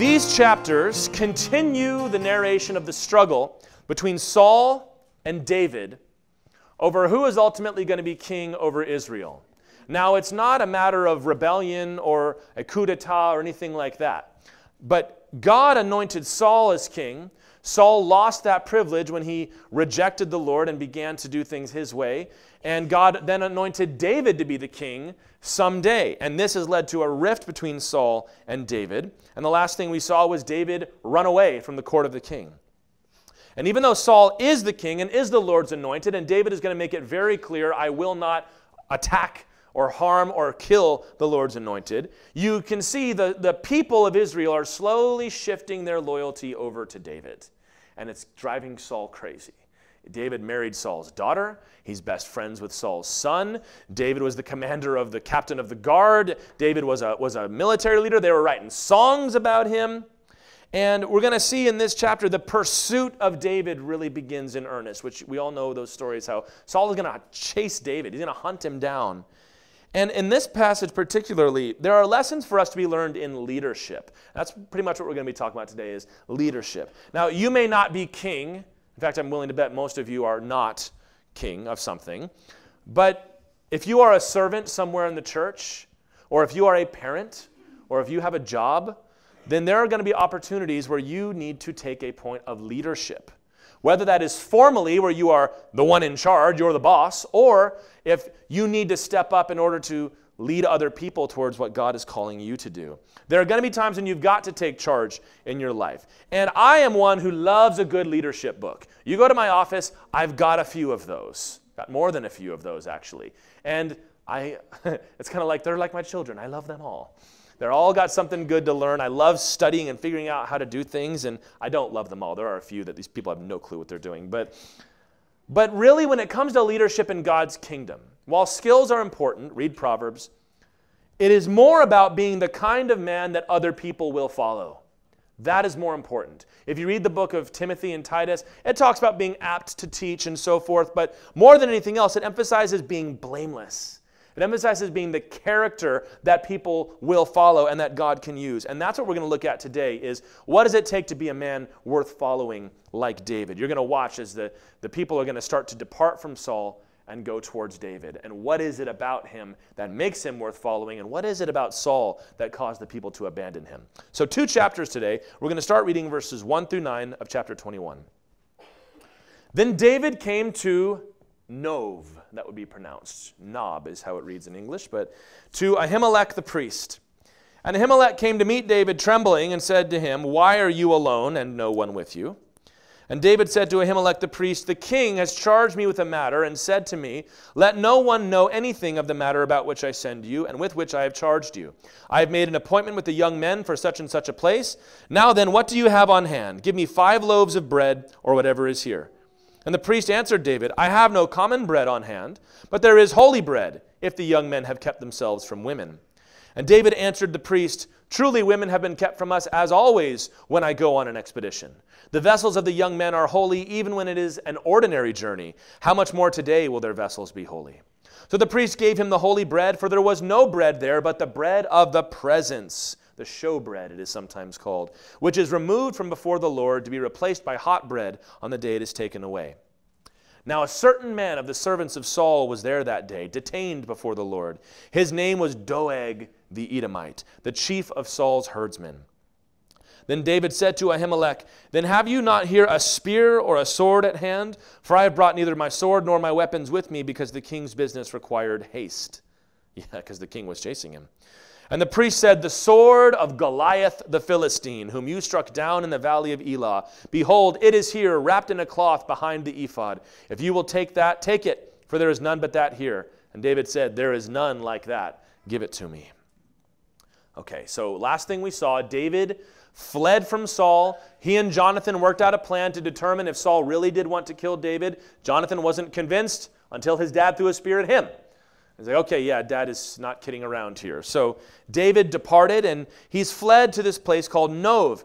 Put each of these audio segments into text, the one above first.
These chapters continue the narration of the struggle between Saul and David over who is ultimately going to be king over Israel. Now, it's not a matter of rebellion or a coup d'etat or anything like that. But God anointed Saul as king. Saul lost that privilege when he rejected the Lord and began to do things his way. And God then anointed David to be the king someday. And this has led to a rift between Saul and David. And the last thing we saw was David run away from the court of the king. And even though Saul is the king and is the Lord's anointed, and David is going to make it very clear, I will not attack or harm or kill the Lord's anointed, you can see the people of Israel are slowly shifting their loyalty over to David. And it's driving Saul crazy. David married Saul's daughter. He's best friends with Saul's son. David was the commander of the captain of the guard. David was a military leader. They were writing songs about him. And we're going to see in this chapter the pursuit of David really begins in earnest, which we all know those stories, how Saul is going to chase David. He's going to hunt him down. And in this passage particularly, there are lessons for us to be learned in leadership. That's pretty much what we're going to be talking about today is leadership. Now, you may not be king. In fact, I'm willing to bet most of you are not king of something. But if you are a servant somewhere in the church, or if you are a parent, or if you have a job, then there are going to be opportunities where you need to take a point of leadership. Whether that is formally where you are the one in charge, you're the boss, or if you need to step up in order to lead other people towards what God is calling you to do. There are going to be times when you've got to take charge in your life. And I am one who loves a good leadership book. You go to my office, I've got a few of those. Got more than a few of those, actually. And it's kind of like they're like my children. I love them all. They're all got something good to learn. I love studying and figuring out how to do things, and I don't love them all. There are a few that these people have no clue what they're doing. But really, when it comes to leadership in God's kingdom, while skills are important, read Proverbs, it is more about being the kind of man that other people will follow. That is more important. If you read the book of Timothy and Titus, it talks about being apt to teach and so forth, but more than anything else, it emphasizes being blameless. It emphasizes being the character that people will follow and that God can use. And that's what we're going to look at today is what does it take to be a man worth following like David? You're going to watch as the people are going to start to depart from Saul and go towards David. And what is it about him that makes him worth following? And what is it about Saul that caused the people to abandon him? So 2 chapters today. We're going to start reading verses 1 through 9 of chapter 21. Then David came to Nob, that would be pronounced. Nob is how it reads in English, but to Ahimelech the priest. And Ahimelech came to meet David trembling and said to him, "Why are you alone and no one with you?" And David said to Ahimelech the priest, "The king has charged me with a matter and said to me, 'Let no one know anything of the matter about which I send you and with which I have charged you. I have made an appointment with the young men for such and such a place. Now then, what do you have on hand? Give me 5 loaves of bread or whatever is here.' And the priest answered David, 'I have no common bread on hand, but there is holy bread, if the young men have kept themselves from women.' And David answered the priest, 'Truly women have been kept from us as always when I go on an expedition. The vessels of the young men are holy even when it is an ordinary journey. How much more today will their vessels be holy?' So the priest gave him the holy bread, for there was no bread there but the bread of the presence, the showbread it is sometimes called, which is removed from before the Lord to be replaced by hot bread on the day it is taken away. Now a certain man of the servants of Saul was there that day, detained before the Lord. His name was Doeg the Edomite, the chief of Saul's herdsmen. Then David said to Ahimelech, 'Then have you not here a spear or a sword at hand? For I have brought neither my sword nor my weapons with me, because the king's business required haste.'" Yeah, because the king was chasing him. "And the priest said, 'The sword of Goliath the Philistine, whom you struck down in the valley of Elah. Behold, it is here, wrapped in a cloth behind the ephod. If you will take that, take it, for there is none but that here.' And David said, 'There is none like that. Give it to me.'" Okay, so last thing we saw, David fled from Saul. He and Jonathan worked out a plan to determine if Saul really did want to kill David. Jonathan wasn't convinced until his dad threw a spear at him. He's like, okay, yeah, dad is not kidding around here. So David departed, and he's fled to this place called Nob.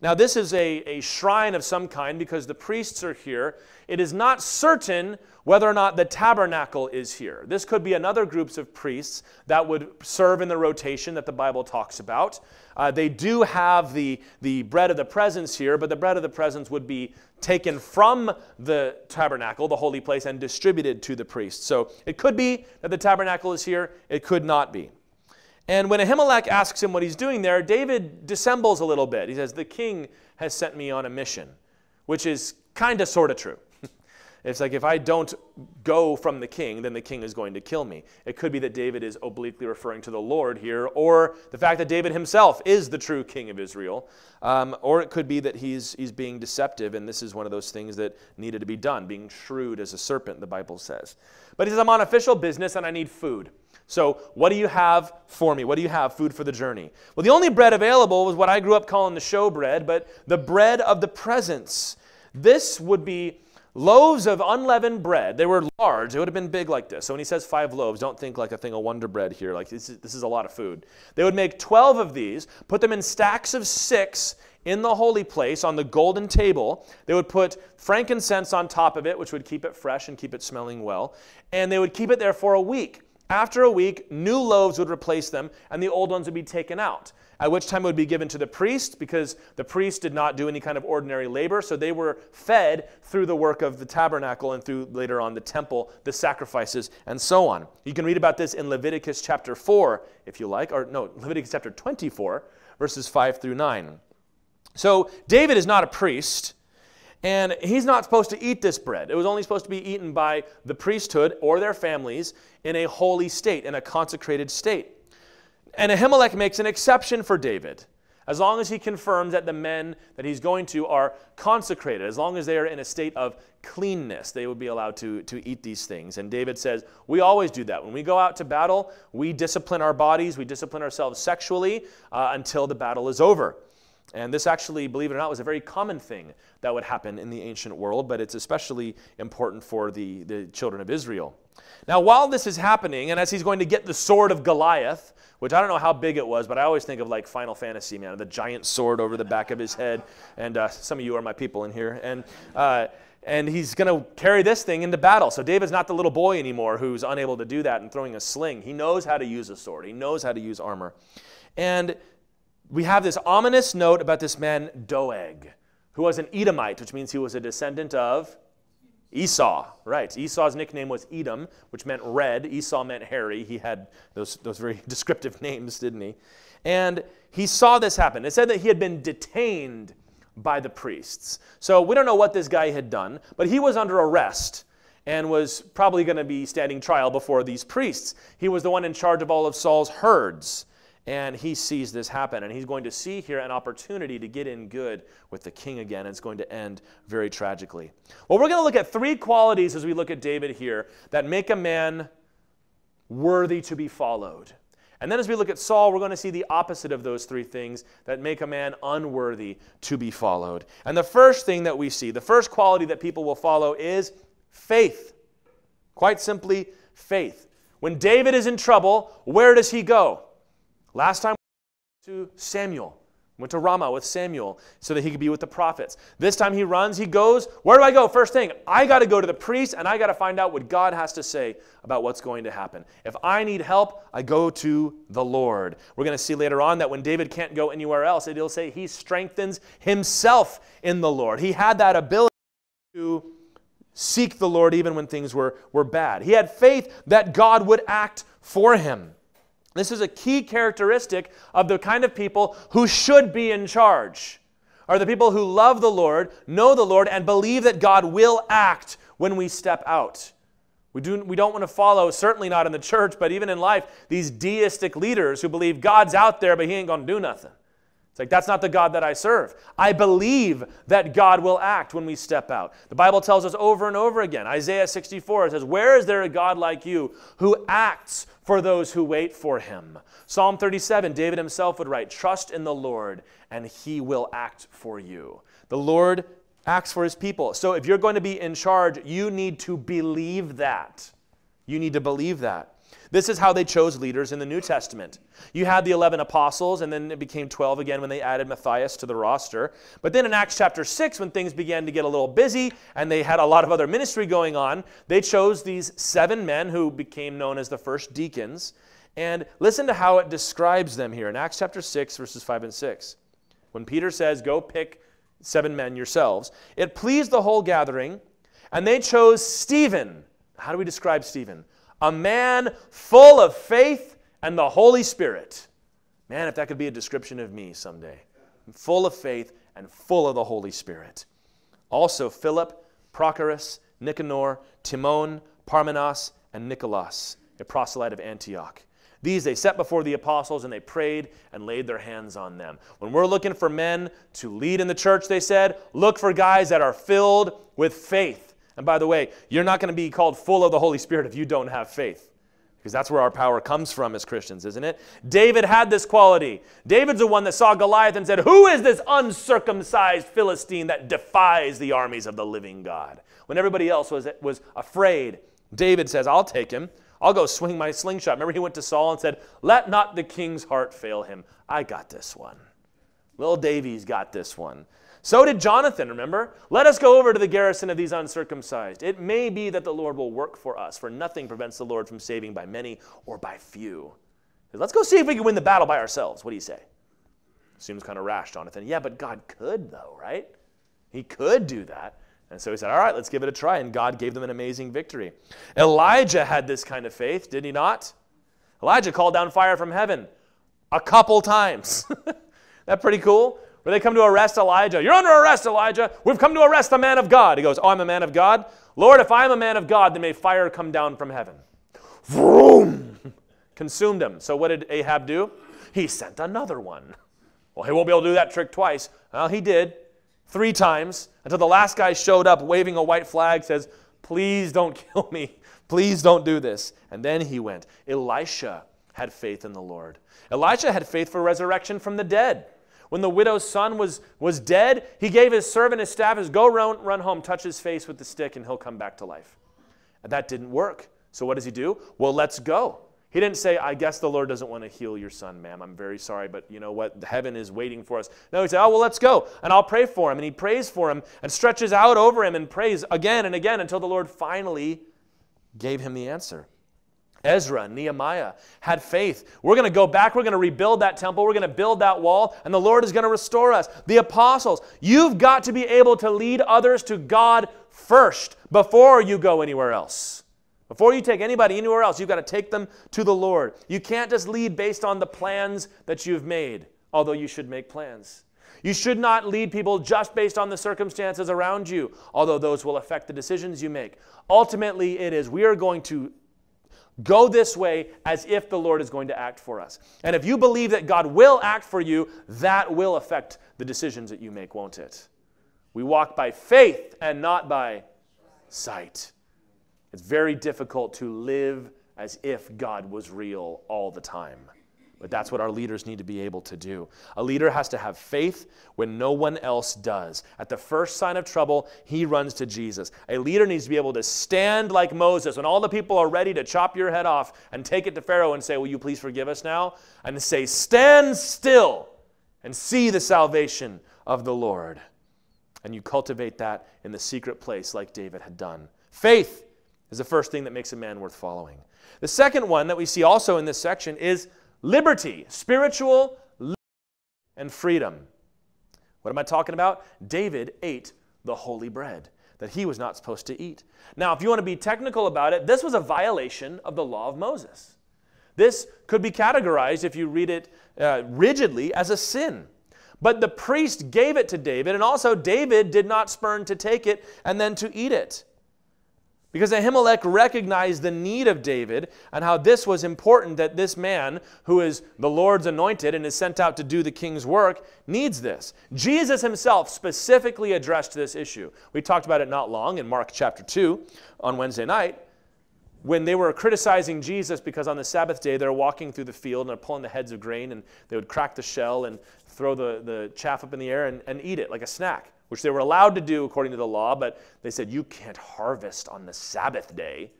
Now this is a shrine of some kind because the priests are here. It is not certain whether or not the tabernacle is here. This could be another group of priests that would serve in the rotation that the Bible talks about. They do have the bread of the presence here, but the bread of the presence would be taken from the tabernacle, the holy place, and distributed to the priests. So it could be that the tabernacle is here. It could not be. And when Ahimelech asks him what he's doing there, David dissembles a little bit. He says, the king has sent me on a mission, which is kind of sort of true. It's like if I don't go from the king, then the king is going to kill me. It could be that David is obliquely referring to the Lord here, or the fact that David himself is the true king of Israel. Or it could be that he's being deceptive, and this is one of those things that needed to be done, being shrewd as a serpent, the Bible says. But he says, I'm on official business and I need food. So what do you have for me? What do you have? Food for the journey. Well, the only bread available was what I grew up calling the show bread, but the bread of the presence. This would be loaves of unleavened bread. They were large. It would have been big like this. So when he says 5 loaves, don't think like a thing of Wonder Bread here. Like this is a lot of food. They would make 12 of these, put them in stacks of 6 in the holy place on the golden table. They would put frankincense on top of it, which would keep it fresh and keep it smelling well. And they would keep it there for a week. After a week, new loaves would replace them, and the old ones would be taken out, at which time it would be given to the priest, because the priest did not do any kind of ordinary labor, so they were fed through the work of the tabernacle and through, later on, the temple, the sacrifices, and so on. You can read about this in Leviticus chapter 4, if you like, or no, Leviticus chapter 24, verses 5 through 9. So David is not a priest, and he's not supposed to eat this bread. It was only supposed to be eaten by the priesthood or their families in a holy state, in a consecrated state. And Ahimelech makes an exception for David, as long as he confirms that the men that he's going to are consecrated, as long as they are in a state of cleanness, they would be allowed to eat these things. And David says, we always do that. When we go out to battle, we discipline our bodies, we discipline ourselves sexually until the battle is over. And this actually, believe it or not, was a very common thing that would happen in the ancient world, but it's especially important for the children of Israel. Now, while this is happening, and as he's going to get the sword of Goliath, which I don't know how big it was, but I always think of like Final Fantasy, man, the giant sword over the back of his head. And some of you are my people in here. And he's going to carry this thing into battle. So David's not the little boy anymore who's unable to do that and throwing a sling. He knows how to use a sword. He knows how to use armor. And we have this ominous note about this man, Doeg, who was an Edomite, which means he was a descendant of Esau. Right. Esau's nickname was Edom, which meant red. Esau meant hairy. He had those very descriptive names, didn't he? And he saw this happen. It said that he had been detained by the priests. So we don't know what this guy had done, but he was under arrest and was probably going to be standing trial before these priests. He was the one in charge of all of Saul's herds. And he sees this happen, and he's going to see here an opportunity to get in good with the king again. It's going to end very tragically. Well, we're going to look at 3 qualities as we look at David here that make a man worthy to be followed. And then as we look at Saul, we're going to see the opposite of those 3 things that make a man unworthy to be followed. And the first thing that we see, the first quality that people will follow is faith. Quite simply, faith. When David is in trouble, where does he go? Last time we went to Samuel, went to Ramah with Samuel so that he could be with the prophets. This time he runs, he goes, where do I go? First thing, I got to go to the priest and I got to find out what God has to say about what's going to happen. If I need help, I go to the Lord. We're going to see later on that when David can't go anywhere else, it'll say he strengthens himself in the Lord. He had that ability to seek the Lord even when things were bad. He had faith that God would act for him. This is a key characteristic of the kind of people who should be in charge, are the people who love the Lord, know the Lord, and believe that God will act when we step out. We don't want to follow, certainly not in the church, but even in life, these deistic leaders who believe God's out there, but he ain't going to do nothing. It's like, that's not the God that I serve. I believe that God will act when we step out. The Bible tells us over and over again, Isaiah 64 says, where is there a God like you who acts for those who wait for him? Psalm 37, David himself would write, trust in the Lord and he will act for you. The Lord acts for his people. So if you're going to be in charge, you need to believe that. You need to believe that. This is how they chose leaders in the New Testament. You had the 11 apostles, and then it became 12 again when they added Matthias to the roster. But then in Acts chapter 6, when things began to get a little busy and they had a lot of other ministry going on, they chose these 7 men who became known as the first deacons. And listen to how it describes them here in Acts chapter 6, verses 5 and 6. When Peter says, go pick 7 men yourselves, it pleased the whole gathering, and they chose Stephen. How do we describe Stephen? A man full of faith and the Holy Spirit. Man, if that could be a description of me someday. I'm full of faith and full of the Holy Spirit. Also Philip, Prochorus, Nicanor, Timon, Parmenas, and Nicholas, a proselyte of Antioch. These they set before the apostles, and they prayed and laid their hands on them. When we're looking for men to lead in the church, they said, look for guys that are filled with faith. And by the way, you're not going to be called full of the Holy Spirit if you don't have faith, because that's where our power comes from as Christians, isn't it? David had this quality. David's the one that saw Goliath and said, who is this uncircumcised Philistine that defies the armies of the living God? When everybody else was afraid, David says, I'll take him. I'll go swing my slingshot. Remember, he went to Saul and said, let not the king's heart fail him. I got this one. Little Davy's got this one. So did Jonathan, remember? Let us go over to the garrison of these uncircumcised. It may be that the Lord will work for us, for nothing prevents the Lord from saving by many or by few. Let's go see if we can win the battle by ourselves. What do you say? Seems kind of rash, Jonathan. Yeah, but God could though, right? He could do that. And so he said, all right, let's give it a try. And God gave them an amazing victory. Elijah had this kind of faith, did he not? Elijah called down fire from heaven a couple times. That's pretty cool. Where they come to arrest Elijah. You're under arrest, Elijah. We've come to arrest the man of God. He goes, oh, I'm a man of God? Lord, if I'm a man of God, then may fire come down from heaven. Vroom! Consumed him. So what did Ahab do? He sent another one. Well, he won't be able to do that trick twice. Well, he did. 3 times, until the last guy showed up waving a white flag, says, please don't kill me. Please don't do this. And then he went. Elisha had faith in the Lord. Elisha had faith for resurrection from the dead. When the widow's son was dead, he gave his servant his staff, his go run home, touch his face with the stick, and he'll come back to life. And that didn't work. So what does he do? Well, let's go. He didn't say, I guess the Lord doesn't want to heal your son, ma'am. I'm very sorry, but you know what? Heaven is waiting for us. No, he said, oh, well, let's go, and I'll pray for him. And he prays for him and stretches out over him and prays again and again until the Lord finally gave him the answer. Ezra, Nehemiah had faith. We're going to go back. We're going to rebuild that temple. We're going to build that wall, and the Lord is going to restore us. The apostles, you've got to be able to lead others to God first before you go anywhere else. Before you take anybody anywhere else, you've got to take them to the Lord. You can't just lead based on the plans that you've made, although you should make plans. You should not lead people just based on the circumstances around you, although those will affect the decisions you make. Ultimately, it is we are going to go this way as if the Lord is going to act for us. And if you believe that God will act for you, that will affect the decisions that you make, won't it? We walk by faith and not by sight. It's very difficult to live as if God was real all the time. But that's what our leaders need to be able to do. A leader has to have faith when no one else does. At the first sign of trouble, he runs to Jesus. A leader needs to be able to stand like Moses when all the people are ready to chop your head off and take it to Pharaoh and say, will you please forgive us now? And say, stand still and see the salvation of the Lord. And you cultivate that in the secret place like David had done. Faith is the first thing that makes a man worth following. The second one that we see also in this section is liberty, spiritual liberty and freedom. What am I talking about? David ate the holy bread that he was not supposed to eat. Now, if you want to be technical about it, this was a violation of the law of Moses. This could be categorized, if you read it rigidly, as a sin. But the priest gave it to David, and also David did not spurn to take it and then to eat it. Because Ahimelech recognized the need of David and how this was important, that this man, who is the Lord's anointed and is sent out to do the king's work, needs this. Jesus himself specifically addressed this issue. We talked about it not long in Mark chapter 2 on Wednesday night, when they were criticizing Jesus because on the Sabbath day they're walking through the field and they're pulling the heads of grain, and they would crack the shell and throw the chaff up in the air and eat it like a snack, which they were allowed to do according to the law, but they said, you can't harvest on the Sabbath day.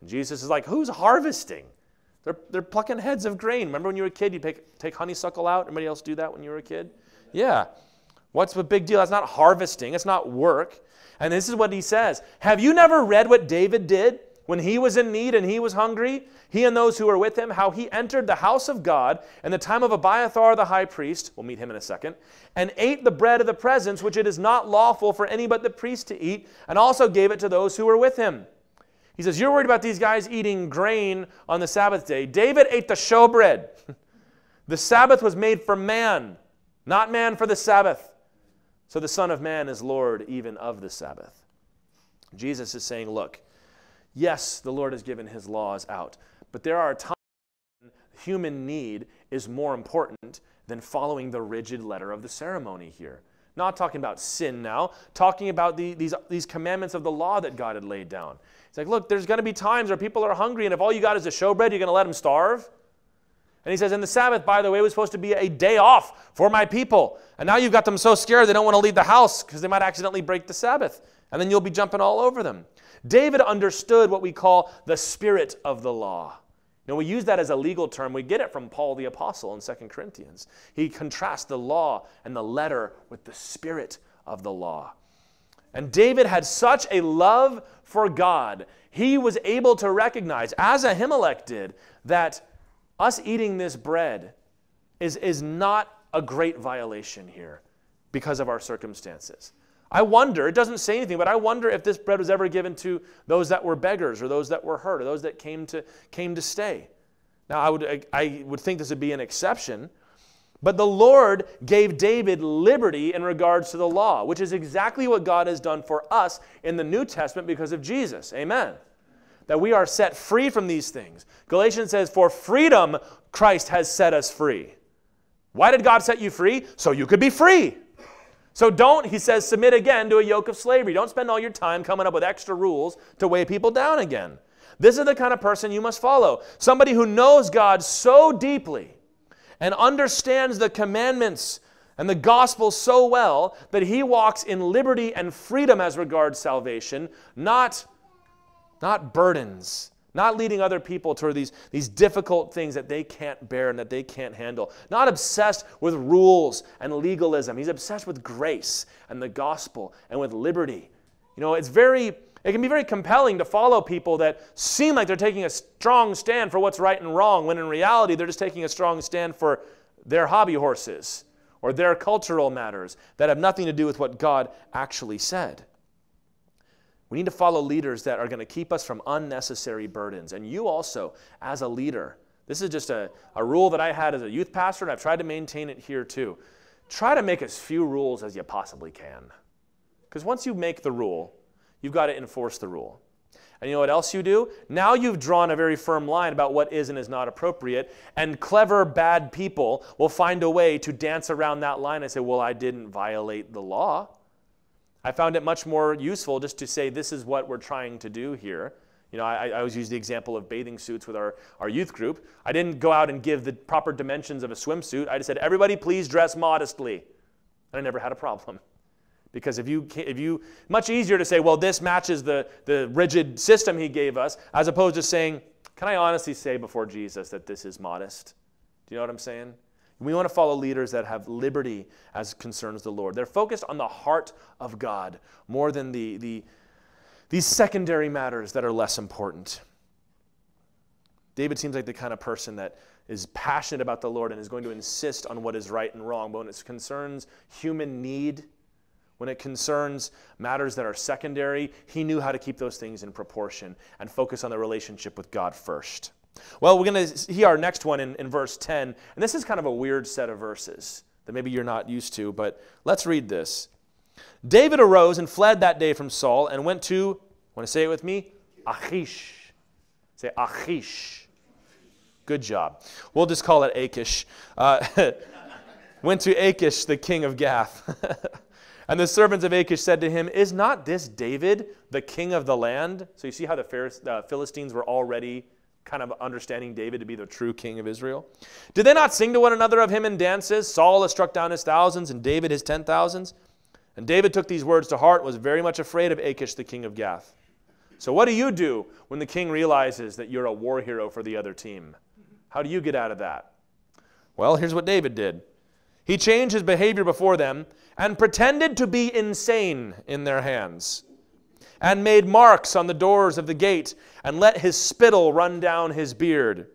And Jesus is like, who's harvesting? They're plucking heads of grain. Remember when you were a kid, you'd take honeysuckle out? Anybody else do that when you were a kid? Yeah. What's the big deal? That's not harvesting. It's not work. And this is what he says. Have you never read what David did when he was in need and he was hungry? He and those who were with him, how he entered the house of God in the time of Abiathar the high priest, we'll meet him in a second, and ate the bread of the presence, which it is not lawful for any but the priest to eat, and also gave it to those who were with him. He says, you're worried about these guys eating grain on the Sabbath day. David ate the showbread. The Sabbath was made for man, not man for the Sabbath. So the Son of Man is Lord even of the Sabbath. Jesus is saying, look, yes, the Lord has given his laws out, but there are times when human need is more important than following the rigid letter of the ceremony here. Not talking about sin now, talking about these commandments of the law that God had laid down. It's like, look, there's going to be times where people are hungry, and if all you got is a showbread, you're going to let them starve? And he says, and the Sabbath, by the way, was supposed to be a day off for my people. And now you've got them so scared they don't want to leave the house because they might accidentally break the Sabbath. And then you'll be jumping all over them. David understood what we call the spirit of the law. Now, we use that as a legal term. We get it from Paul the Apostle in 2 Corinthians. He contrasts the law and the letter with the spirit of the law. And David had such a love for God, he was able to recognize, as Ahimelech did, that us eating this bread is not a great violation here because of our circumstances. I wonder, it doesn't say anything, but I wonder if this bread was ever given to those that were beggars or those that were hurt or those that came to stay. Now, I would think this would be an exception, but the Lord gave David liberty in regards to the law, which is exactly what God has done for us in the New Testament because of Jesus. Amen. That we are set free from these things. Galatians says, for freedom Christ has set us free. Why did God set you free? So you could be free. So don't, he says, submit again to a yoke of slavery. Don't spend all your time coming up with extra rules to weigh people down again. This is the kind of person you must follow. Somebody who knows God so deeply and understands the commandments and the gospel so well that he walks in liberty and freedom as regards salvation, not burdens, not leading other people toward these difficult things that they can't bear and that they can't handle. Not obsessed with rules and legalism. He's obsessed with grace and the gospel and with liberty. You know, it can be very compelling to follow people that seem like they're taking a strong stand for what's right and wrong, when in reality they're just taking a strong stand for their hobby horses or their cultural matters that have nothing to do with what God actually said. We need to follow leaders that are going to keep us from unnecessary burdens. And you also, as a leader, this is just a rule that I had as a youth pastor, and I've tried to maintain it here too. Try to make as few rules as you possibly can. Because once you make the rule, you've got to enforce the rule. And you know what else you do? Now you've drawn a very firm line about what is and is not appropriate, and clever, bad people will find a way to dance around that line and say, well, I didn't violate the law. I found it much more useful just to say this is what we're trying to do here. You know, I always use the example of bathing suits with our youth group. I didn't go out and give the proper dimensions of a swimsuit. I just said, everybody please dress modestly. And I never had a problem. Because if you much easier to say, well, this matches the rigid system he gave us, as opposed to saying, can I honestly say before Jesus that this is modest? Do you know what I'm saying? We want to follow leaders that have liberty as concerns the Lord. They're focused on the heart of God more than these secondary matters that are less important. David seems like the kind of person that is passionate about the Lord and is going to insist on what is right and wrong. But when it concerns human need, when it concerns matters that are secondary, he knew how to keep those things in proportion and focus on the relationship with God first. Well, we're going to see our next one in verse 10. And this is kind of a weird set of verses that maybe you're not used to, but let's read this. David arose and fled that day from Saul and went to, want to say it with me? Achish. Say Achish. Good job. We'll just call it Achish. Went to Achish, the king of Gath. And the servants of Achish said to him, is not this David the king of the land? So you see how the Philistines were already kind of understanding David to be the true king of Israel. Did they not sing to one another of him in dances? Saul has struck down his thousands and David his 10,000s. And David took these words to heart and was very much afraid of Achish the king of Gath. So what do you do when the king realizes that you're a war hero for the other team? How do you get out of that? Well, here's what David did. He changed his behavior before them and pretended to be insane in their hands and made marks on the doors of the gate and let his spittle run down his beard.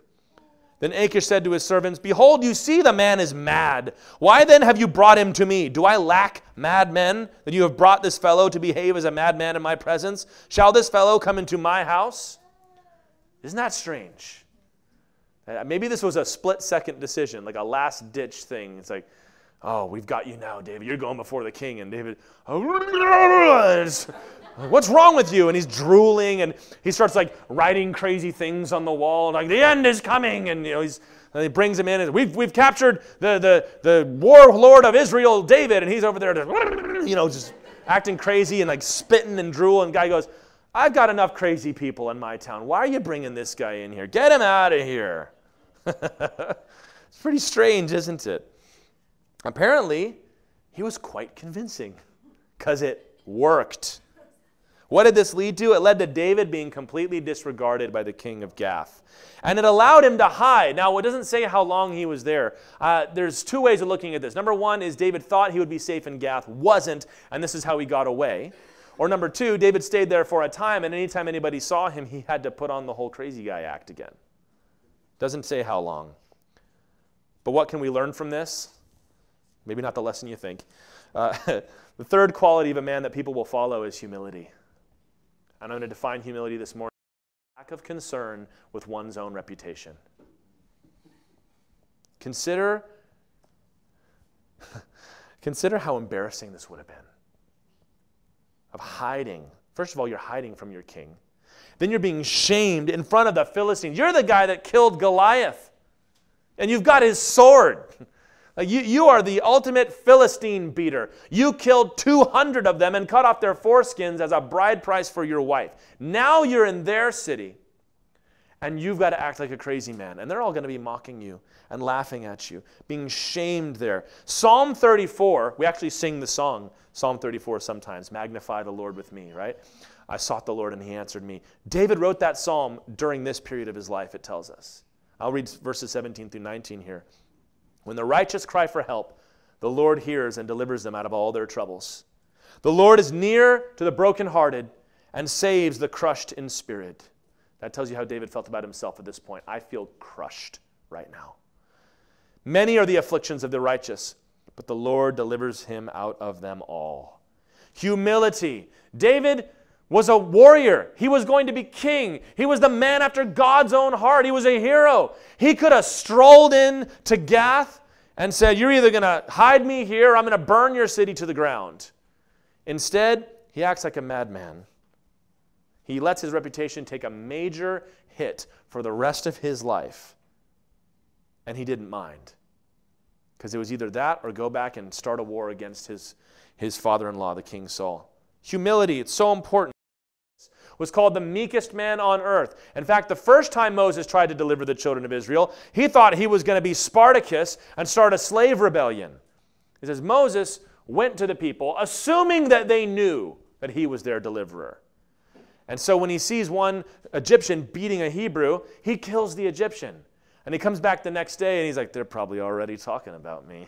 Then Achish said to his servants, "Behold, you see the man is mad. Why then have you brought him to me? Do I lack madmen that you have brought this fellow to behave as a madman in my presence? Shall this fellow come into my house?" Isn't that strange? Maybe this was a split-second decision, like a last-ditch thing. It's like, "Oh, we've got you now, David. You're going before the king." And David, "What's wrong with you?" And he's drooling, and he starts like writing crazy things on the wall, like "the end is coming." And you know, he brings him in, and we've captured the warlord of Israel, David, and he's over there, just acting crazy and like spitting and drooling. And the guy goes, "I've got enough crazy people in my town. Why are you bringing this guy in here? Get him out of here." It's pretty strange, isn't it? Apparently, he was quite convincing because it worked. What did this lead to? It led to David being completely disregarded by the king of Gath. And it allowed him to hide. Now, it doesn't say how long he was there. There's two ways of looking at this. Number one is David thought he would be safe in Gath, wasn't, and this is how he got away. Or number two, David stayed there for a time, and anytime anybody saw him, he had to put on the whole crazy guy act again. Doesn't say how long. But what can we learn from this? Maybe not the lesson you think. The third quality of a man that people will follow is humility. And I'm going to define humility this morning as lack of concern with one's own reputation. Consider how embarrassing this would have been. Of hiding. First of all, you're hiding from your king. Then you're being shamed in front of the Philistines. You're the guy that killed Goliath. And you've got his sword. You are the ultimate Philistine beater. You killed 200 of them and cut off their foreskins as a bride price for your wife. Now you're in their city, and you've got to act like a crazy man. And they're all going to be mocking you and laughing at you, being shamed there. Psalm 34, we actually sing the song, Psalm 34 sometimes, "Magnify the Lord with me," right? "I sought the Lord and he answered me." David wrote that psalm during this period of his life, it tells us. I'll read verses 17 through 19 here. "When the righteous cry for help, the Lord hears and delivers them out of all their troubles. The Lord is near to the brokenhearted and saves the crushed in spirit." That tells you how David felt about himself at this point. I feel crushed right now. "Many are the afflictions of the righteous, but the Lord delivers him out of them all." Humility. David was a warrior. He was going to be king. He was the man after God's own heart. He was a hero. He could have strolled in to Gath and said, "You're either going to hide me here or I'm going to burn your city to the ground." Instead, he acts like a madman. He lets his reputation take a major hit for the rest of his life. And he didn't mind. Because it was either that or go back and start a war against his father-in-law, the king Saul. Humility, it's so important. Was called the meekest man on earth. In fact, the first time Moses tried to deliver the children of Israel, he thought he was going to be Spartacus and start a slave rebellion. It says, Moses went to the people, assuming that they knew that he was their deliverer. And so when he sees one Egyptian beating a Hebrew, he kills the Egyptian. And he comes back the next day and he's like, "They're probably already talking about me.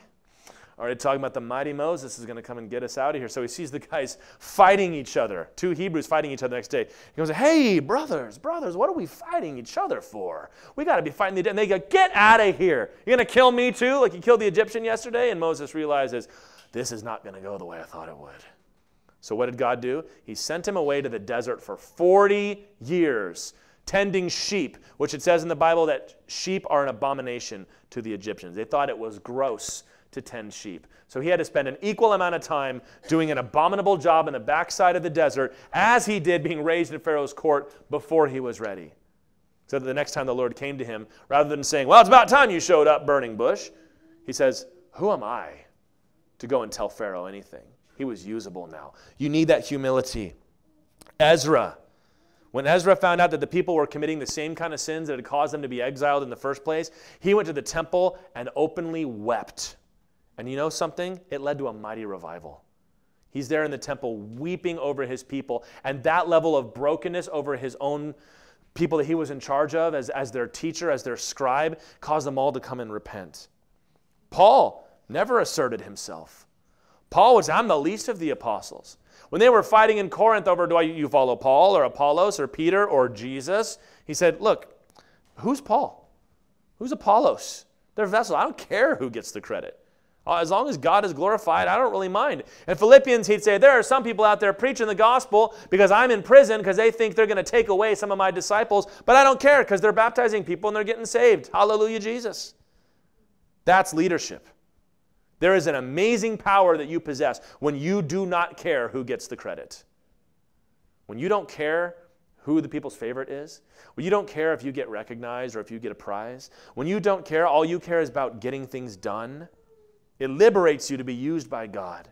Already talking about the mighty Moses is going to come and get us out of here." So he sees the guys fighting each other. Two Hebrews fighting each other the next day. He goes, "Hey, brothers, what are we fighting each other for? We got to be fighting the..." And they go, "Get out of here. You're going to kill me too? Like you killed the Egyptian yesterday?" And Moses realizes, this is not going to go the way I thought it would. So what did God do? He sent him away to the desert for 40 years, tending sheep, which it says in the Bible that sheep are an abomination to the Egyptians. They thought it was gross to tend sheep. So he had to spend an equal amount of time doing an abominable job in the backside of the desert as he did being raised in Pharaoh's court before he was ready. So that the next time the Lord came to him, rather than saying, "Well, it's about time you showed up, burning bush," he says, "Who am I to go and tell Pharaoh anything?" He was usable now. You need that humility. Ezra. When Ezra found out that the people were committing the same kind of sins that had caused them to be exiled in the first place, he went to the temple and openly wept. And you know something? It led to a mighty revival. He's there in the temple weeping over his people. And that level of brokenness over his own people that he was in charge of as their teacher, as their scribe, caused them all to come and repent. Paul never asserted himself. Paul was, I'm the least of the apostles. When they were fighting in Corinth over, do you follow Paul or Apollos or Peter or Jesus? He said, look, who's Paul? Who's Apollos? They're vessels. I don't care who gets the credit. As long as God is glorified, I don't really mind. In Philippians, he'd say, there are some people out there preaching the gospel because I'm in prison because they think they're going to take away some of my disciples, but I don't care because they're baptizing people and they're getting saved. Hallelujah, Jesus. That's leadership. There is an amazing power that you possess when you do not care who gets the credit. When you don't care who the people's favorite is, when you don't care if you get recognized or if you get a prize, when you don't care, all you care is about getting things done. It liberates you to be used by God.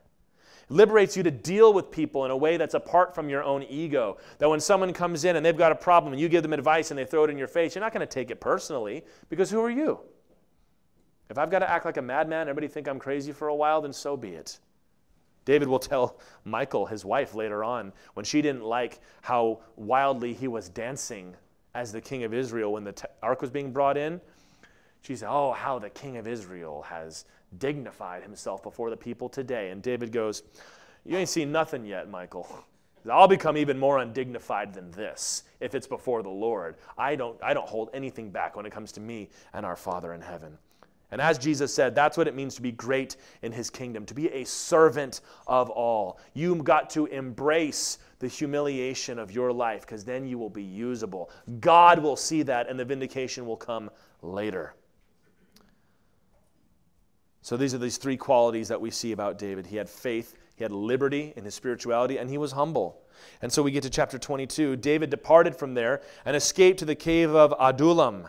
It liberates you to deal with people in a way that's apart from your own ego. That when someone comes in and they've got a problem and you give them advice and they throw it in your face, you're not going to take it personally because who are you? If I've got to act like a madman, everybody think I'm crazy for a while, then so be it. David will tell Michal, his wife, later on, when she didn't like how wildly he was dancing as the king of Israel when the ark was being brought in. She said, oh, how the king of Israel has dignified himself before the people today. And David goes, you ain't seen nothing yet, Michal. I'll become even more undignified than this if it's before the Lord. I don't hold anything back when it comes to me and our Father in heaven. And as Jesus said, that's what it means to be great in his kingdom, to be a servant of all. You've got to embrace the humiliation of your life because then you will be usable. God will see that and the vindication will come later. So these are these three qualities that we see about David. He had faith, he had liberty in his spirituality, and he was humble. And so we get to chapter 22. David departed from there and escaped to the cave of Adullam.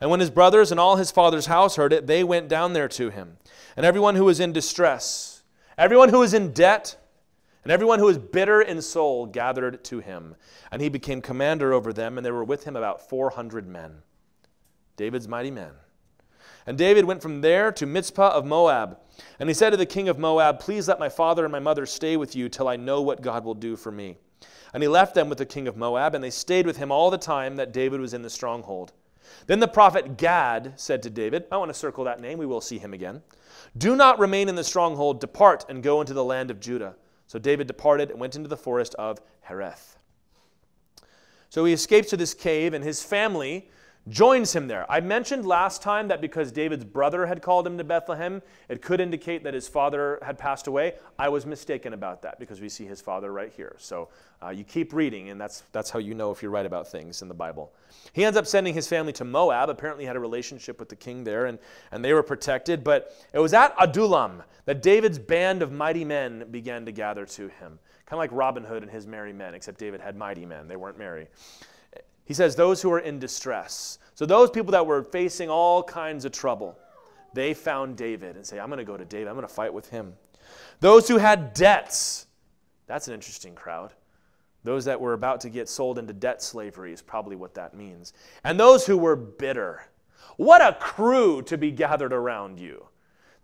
And when his brothers and all his father's house heard it, they went down there to him. And everyone who was in distress, everyone who was in debt, and everyone who was bitter in soul gathered to him. And he became commander over them, and there were with him about 400 men. David's mighty men. And David went from there to Mizpah of Moab. And he said to the king of Moab, please let my father and my mother stay with you till I know what God will do for me. And he left them with the king of Moab, and they stayed with him all the time that David was in the stronghold. Then the prophet Gad said to David, I want to circle that name, we will see him again. Do not remain in the stronghold, depart and go into the land of Judah. So David departed and went into the forest of Hereth. So he escapes to this cave, and his family joins him there. I mentioned last time that because David's brother had called him to Bethlehem, it could indicate that his father had passed away. I was mistaken about that because we see his father right here. So you keep reading, and that's how you know if you're right about things in the Bible. He ends up sending his family to Moab. Apparently had a relationship with the king there, and they were protected. But it was at Adullam that David's band of mighty men began to gather to him. Kind of like Robin Hood and his merry men, except David had mighty men. They weren't merry. He says, those who are in distress. So those people that were facing all kinds of trouble, they found David and say, I'm going to go to David. I'm going to fight with him. Those who had debts. That's an interesting crowd. Those that were about to get sold into debt slavery is probably what that means. And those who were bitter. What a crew to be gathered around you.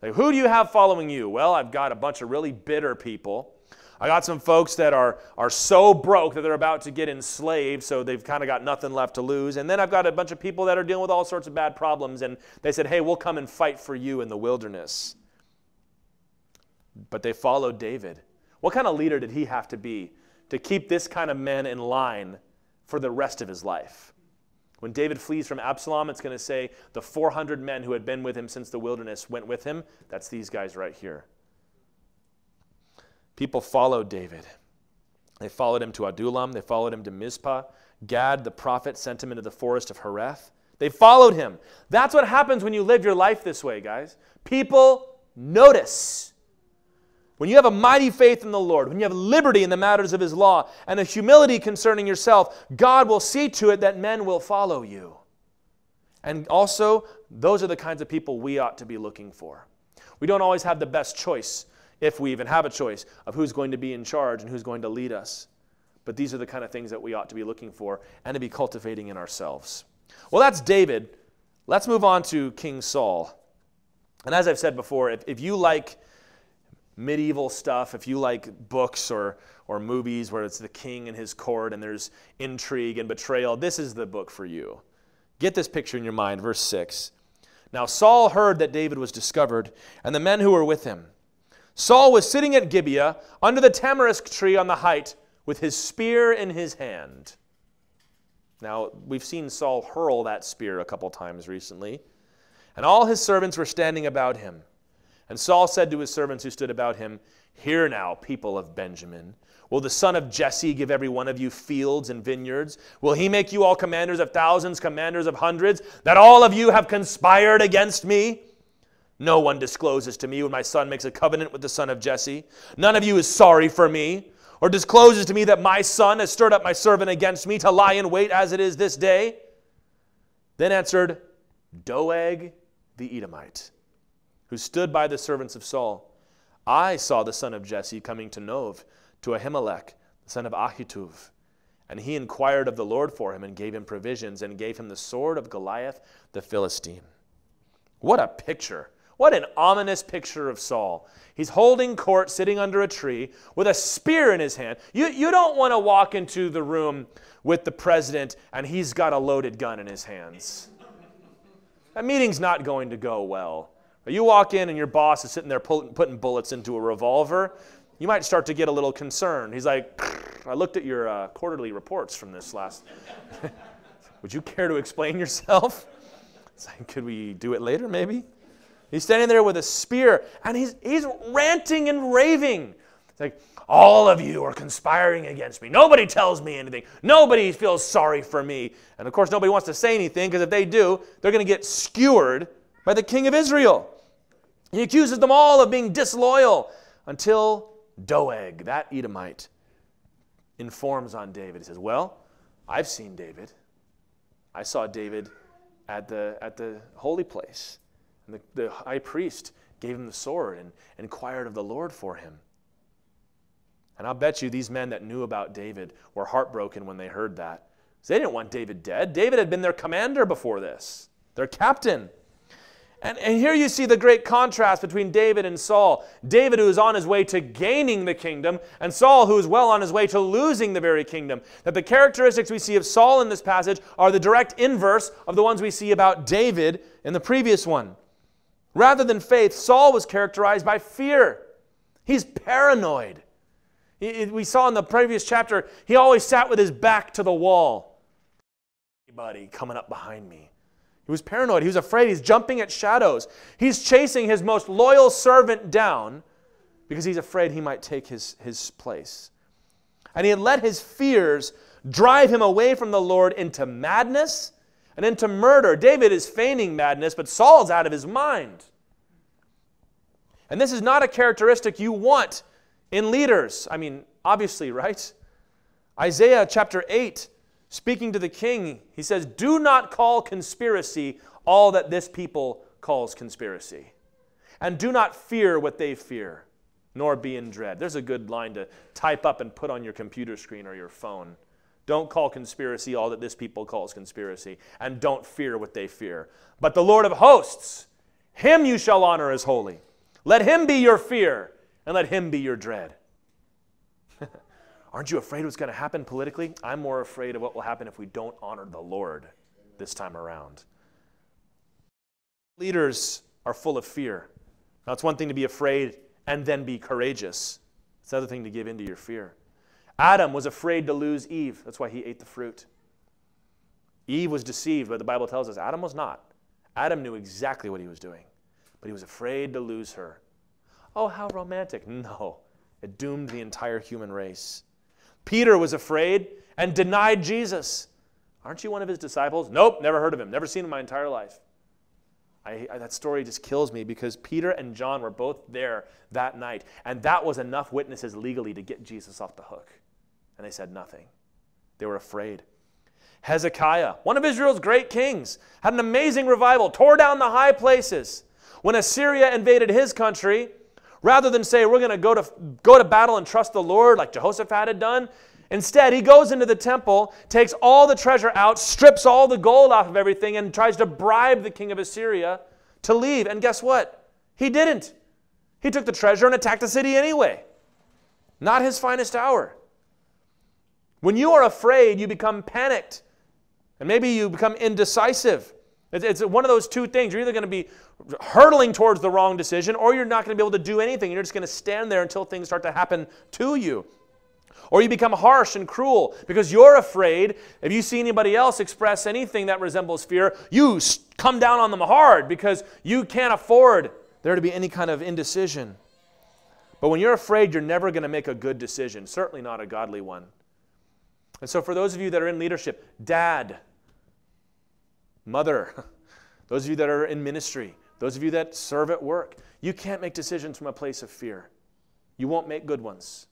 Like, who do you have following you? Well, I've got a bunch of really bitter people. I got some folks that are so broke that they're about to get enslaved, so they've kind of got nothing left to lose. And then I've got a bunch of people that are dealing with all sorts of bad problems, and they said, hey, we'll come and fight for you in the wilderness. But they followed David. What kind of leader did he have to be to keep this kind of man in line for the rest of his life? When David flees from Absalom, it's going to say the 400 men who had been with him since the wilderness went with him. That's these guys right here. People followed David. They followed him to Adullam. They followed him to Mizpah. Gad, the prophet, sent him into the forest of Hereth. They followed him. That's what happens when you live your life this way, guys. People notice. When you have a mighty faith in the Lord, when you have liberty in the matters of his law, and a humility concerning yourself, God will see to it that men will follow you. And also, those are the kinds of people we ought to be looking for. We don't always have the best choice, if we even have a choice, of who's going to be in charge and who's going to lead us. But these are the kind of things that we ought to be looking for and to be cultivating in ourselves. Well, that's David. Let's move on to King Saul. And as I've said before, if you like medieval stuff, if you like books or movies where it's the king and his court and there's intrigue and betrayal, this is the book for you. Get this picture in your mind, verse 6. Now Saul heard that David was discovered, and the men who were with him. Saul was sitting at Gibeah under the tamarisk tree on the height with his spear in his hand. Now, we've seen Saul hurl that spear a couple times recently. And all his servants were standing about him. And Saul said to his servants who stood about him, "Hear now, people of Benjamin. Will the son of Jesse give every one of you fields and vineyards? Will he make you all commanders of thousands, commanders of hundreds, that all of you have conspired against me? No one discloses to me when my son makes a covenant with the son of Jesse. None of you is sorry for me, or discloses to me that my son has stirred up my servant against me to lie in wait as it is this day." Then answered Doeg the Edomite, who stood by the servants of Saul, "I saw the son of Jesse coming to Nob, to Ahimelech, the son of Ahitub. And he inquired of the Lord for him and gave him provisions and gave him the sword of Goliath the Philistine." What a picture. What an ominous picture of Saul. He's holding court, sitting under a tree with a spear in his hand. You don't want to walk into the room with the president and he's got a loaded gun in his hands. That meeting's not going to go well. You walk in and your boss is sitting there putting bullets into a revolver. You might start to get a little concerned. He's like, "I looked at your quarterly reports from this last..." "Would you care to explain yourself?" It's like, "Could we do it later, maybe?" He's standing there with a spear, and he's ranting and raving. It's like, "All of you are conspiring against me. Nobody tells me anything. Nobody feels sorry for me." And of course, nobody wants to say anything, because if they do, they're going to get skewered by the king of Israel. He accuses them all of being disloyal until Doeg, that Edomite, informs on David. He says, "Well, I've seen David. I saw David at the holy place. And the high priest gave him the sword and inquired of the Lord for him." And I'll bet you these men that knew about David were heartbroken when they heard that. They didn't want David dead. David had been their commander before this, their captain. And here you see the great contrast between David and Saul. David, who is on his way to gaining the kingdom, and Saul, who is well on his way to losing the very kingdom. That the characteristics we see of Saul in this passage are the direct inverse of the ones we see about David in the previous one. Rather than faith, Saul was characterized by fear. He's paranoid. We saw in the previous chapter, he always sat with his back to the wall. "Anybody coming up behind me." He was paranoid. He was afraid. He's jumping at shadows. He's chasing his most loyal servant down because he's afraid he might take his place. And he had let his fears drive him away from the Lord into madness and into murder. David is feigning madness, but Saul's out of his mind. And this is not a characteristic you want in leaders. I mean, obviously, right? Isaiah chapter 8, speaking to the king, he says, "Do not call conspiracy all that this people calls conspiracy. And do not fear what they fear, nor be in dread." There's a good line to type up and put on your computer screen or your phone. Don't call conspiracy all that this people calls conspiracy, and don't fear what they fear. But the Lord of hosts, him you shall honor as holy. Let him be your fear, and let him be your dread. Aren't you afraid of what's going to happen politically? I'm more afraid of what will happen if we don't honor the Lord this time around. Leaders are full of fear. Now, it's one thing to be afraid and then be courageous. It's another thing to give in to your fear. Adam was afraid to lose Eve. That's why he ate the fruit. Eve was deceived, but the Bible tells us Adam was not. Adam knew exactly what he was doing, but he was afraid to lose her. Oh, how romantic. No, it doomed the entire human race. Peter was afraid and denied Jesus. "Aren't you one of his disciples?" "Nope, never heard of him. Never seen him in my entire life." That story just kills me because Peter and John were both there that night, and that was enough witnesses legally to get Jesus off the hook. And they said nothing. They were afraid. Hezekiah, one of Israel's great kings, had an amazing revival, tore down the high places. When Assyria invaded his country, rather than say, "We're going to go to battle and trust the Lord," like Jehoshaphat had done, instead, he goes into the temple, takes all the treasure out, strips all the gold off of everything, and tries to bribe the king of Assyria to leave. And guess what? He didn't. He took the treasure and attacked the city anyway. Not his finest hour. When you are afraid, you become panicked. And maybe you become indecisive. It's one of those two things. You're either going to be hurtling towards the wrong decision, or you're not going to be able to do anything. You're just going to stand there until things start to happen to you. Or you become harsh and cruel because you're afraid. If you see anybody else express anything that resembles fear, you come down on them hard because you can't afford there to be any kind of indecision. But when you're afraid, you're never going to make a good decision, certainly not a godly one. And so for those of you that are in leadership, dad, mother, those of you that are in ministry, those of you that serve at work, you can't make decisions from a place of fear. You won't make good ones.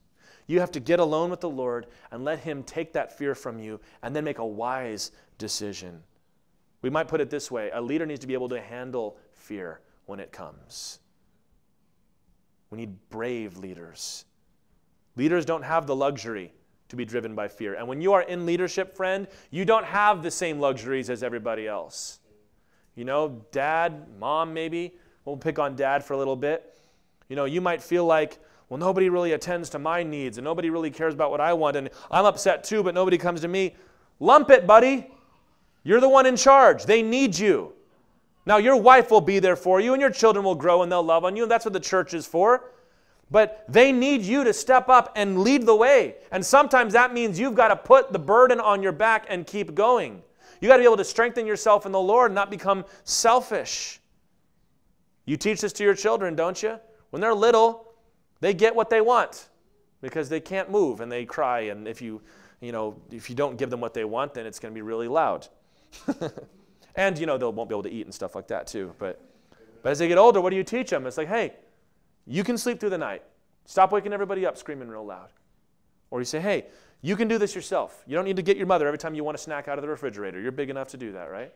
You have to get alone with the Lord and let Him take that fear from you and then make a wise decision. We might put it this way. A leader needs to be able to handle fear when it comes. We need brave leaders. Leaders don't have the luxury to be driven by fear. And when you are in leadership, friend, you don't have the same luxuries as everybody else. You know, dad, mom maybe. We'll pick on dad for a little bit. You know, you might feel like, well, nobody really attends to my needs and nobody really cares about what I want and I'm upset too, but nobody comes to me. Lump it, buddy. You're the one in charge. They need you. Now, your wife will be there for you and your children will grow and they'll love on you, and that's what the church is for. But they need you to step up and lead the way. And sometimes that means you've got to put the burden on your back and keep going. You've got to be able to strengthen yourself in the Lord and not become selfish. You teach this to your children, don't you? When they're little, they get what they want because they can't move and they cry. And if you don't give them what they want, then it's going to be really loud. And, they won't be able to eat and stuff like that too. But as they get older, what do you teach them? It's like, hey, you can sleep through the night. Stop waking everybody up screaming real loud. Or you say, hey, you can do this yourself. You don't need to get your mother every time you want a snack out of the refrigerator. You're big enough to do that, right?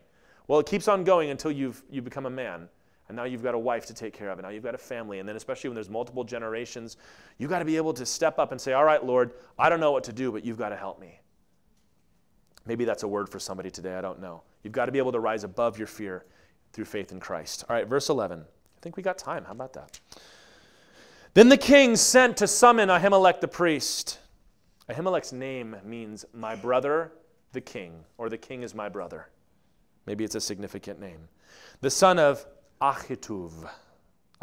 Well, it keeps on going until you become a man. And now you've got a wife to take care of. And now you've got a family. And then especially when there's multiple generations, you've got to be able to step up and say, all right, Lord, I don't know what to do, but you've got to help me. Maybe that's a word for somebody today. I don't know. You've got to be able to rise above your fear through faith in Christ. All right, verse 11. I think we got time. How about that? Then the king sent to summon Ahimelech the priest. Ahimelech's name means my brother, the king, or the king is my brother. Maybe it's a significant name. The son of Ahitub.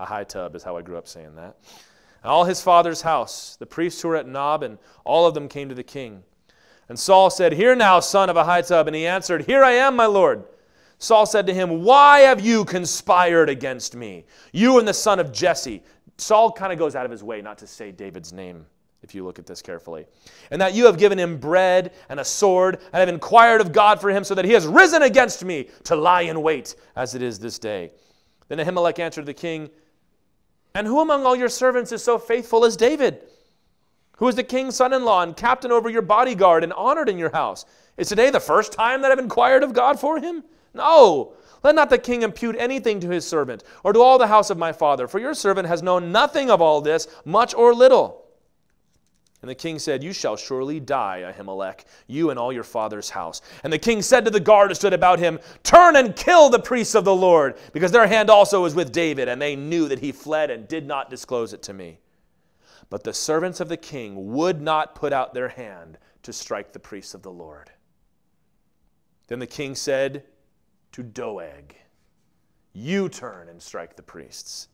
Ahitub is how I grew up saying that. And all his father's house, the priests who were at Nob, and all of them came to the king. And Saul said, "Hear now, son of Ahitub." And he answered, "Here I am, my lord." Saul said to him, "Why have you conspired against me, you and the son of Jesse?" Saul kind of goes out of his way not to say David's name, if you look at this carefully. "And that you have given him bread and a sword, and have inquired of God for him, so that he has risen against me to lie in wait, as it is this day." Then Ahimelech answered the king, "And who among all your servants is so faithful as David, who is the king's son-in-law and captain over your bodyguard and honored in your house? Is today the first time that I've inquired of God for him? No, let not the king impute anything to his servant or to all the house of my father, for your servant has known nothing of all this, much or little." And the king said, "You shall surely die, Ahimelech, you and all your father's house." And the king said to the guard who stood about him, "Turn and kill the priests of the Lord, because their hand also is with David, and they knew that he fled and did not disclose it to me." But the servants of the king would not put out their hand to strike the priests of the Lord. Then the king said to Doeg, "You turn and strike the priests."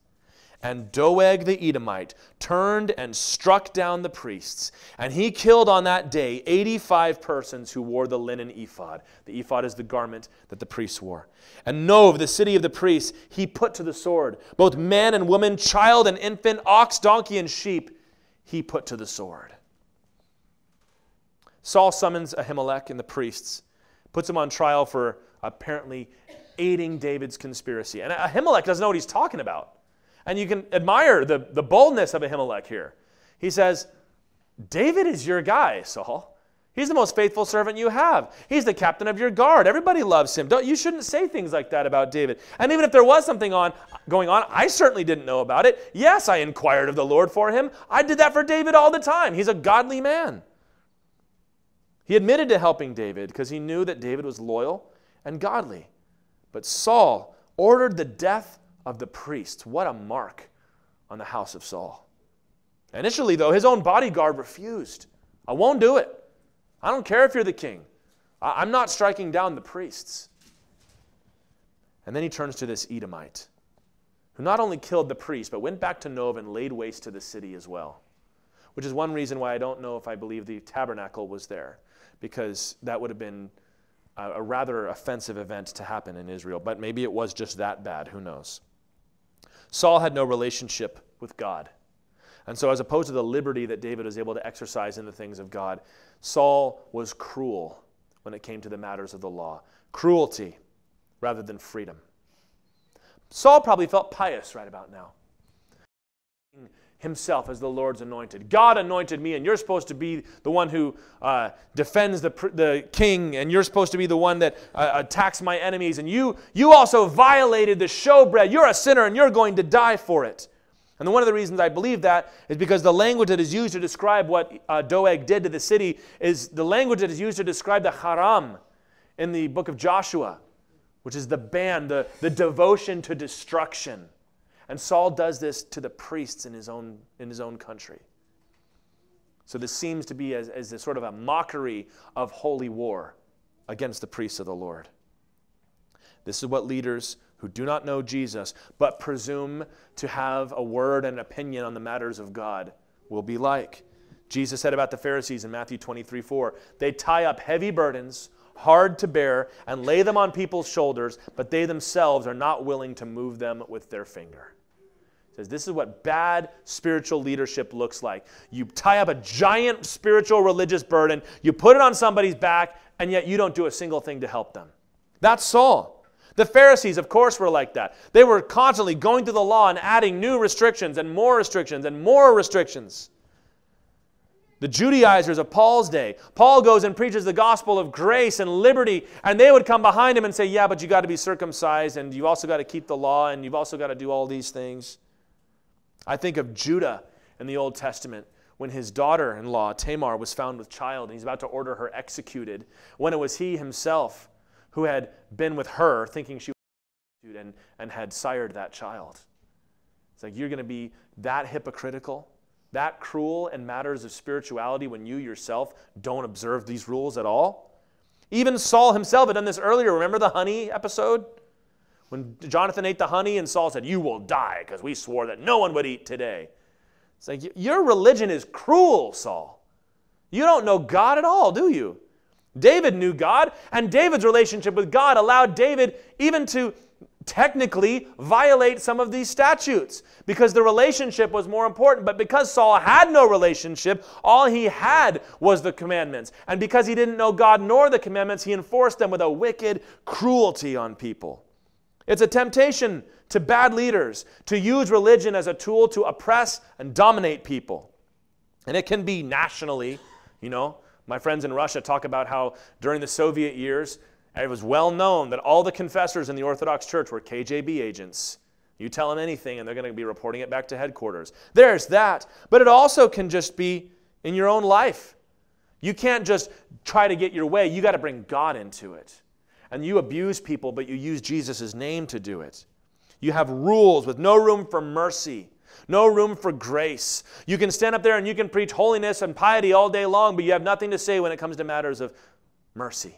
And Doeg the Edomite turned and struck down the priests. And he killed on that day 85 persons who wore the linen ephod. The ephod is the garment that the priests wore. And Nob, the city of the priests, he put to the sword. Both man and woman, child and infant, ox, donkey, and sheep, he put to the sword. Saul summons Ahimelech and the priests, puts him on trial for apparently aiding David's conspiracy. And Ahimelech doesn't know what he's talking about. And you can admire the boldness of Ahimelech here. He says, "David is your guy, Saul. He's the most faithful servant you have. He's the captain of your guard. Everybody loves him. You shouldn't say things like that about David. And even if there was something going on, I certainly didn't know about it. Yes, I inquired of the Lord for him. I did that for David all the time. He's a godly man." He admitted to helping David because he knew that David was loyal and godly. But Saul ordered the death of the priests. What a mark on the house of Saul. Initially, though, his own bodyguard refused. I won't do it. I don't care if you're the king. I'm not striking down the priests. And then he turns to this Edomite, who not only killed the priest, but went back to Nob and laid waste to the city as well, which is one reason why I don't know if I believe the tabernacle was there, because that would have been a rather offensive event to happen in Israel. But maybe it was just that bad. Who knows? Saul had no relationship with God. And so as opposed to the liberty that David was able to exercise in the things of God, Saul was cruel when it came to the matters of the law. Cruelty rather than freedom. Saul probably felt pious right about now. Himself as the Lord's anointed. God anointed me, and you're supposed to be the one who defends the king, and you're supposed to be the one that attacks my enemies, and you also violated the showbread. You're a sinner, and you're going to die for it. And one of the reasons I believe that is because the language that is used to describe what Doeg did to the city is the language that is used to describe the haram in the book of Joshua, which is the ban, the devotion to destruction. And Saul does this to the priests in his own country. So this seems to be as a sort of a mockery of holy war against the priests of the Lord. This is what leaders who do not know Jesus, but presume to have a word and opinion on the matters of God, will be like. Jesus said about the Pharisees in Matthew 23:4, they tie up heavy burdens, hard to bear, and lay them on people's shoulders, but they themselves are not willing to move them with their finger. It says this is what bad spiritual leadership looks like. You tie up a giant spiritual religious burden, you put it on somebody's back, and yet you don't do a single thing to help them. That's Saul. The Pharisees, of course, were like that. They were constantly going through the law and adding new restrictions and more restrictions and more restrictions. The Judaizers of Paul's day. Paul goes and preaches the gospel of grace and liberty, and they would come behind him and say, yeah, but you got to be circumcised, and you also got to keep the law, and you've also got to do all these things. I think of Judah in the Old Testament, when his daughter-in-law, Tamar, was found with child, and he's about to order her executed, when it was he himself who had been with her, thinking she was a prostitute, and had sired that child. It's like, you're going to be that hypocritical, that cruel in matters of spirituality when you yourself don't observe these rules at all? Even Saul himself had done this earlier. Remember the honey episode? When Jonathan ate the honey and Saul said, you will die because we swore that no one would eat today. It's like, your religion is cruel, Saul. You don't know God at all, do you? David knew God, and David's relationship with God allowed David even to technically violate some of these statutes because the relationship was more important. But because Saul had no relationship, all he had was the commandments. And because he didn't know God nor the commandments, he enforced them with a wicked cruelty on people. It's a temptation to bad leaders to use religion as a tool to oppress and dominate people. And it can be nationally, you know. My friends in Russia talk about how during the Soviet years, it was well known that all the confessors in the Orthodox Church were KGB agents. You tell them anything and they're going to be reporting it back to headquarters. There's that. But it also can just be in your own life. You can't just try to get your way. You got to bring God into it. And you abuse people, but you use Jesus' name to do it. You have rules with no room for mercy. No room for grace. You can stand up there and you can preach holiness and piety all day long, but you have nothing to say when it comes to matters of mercy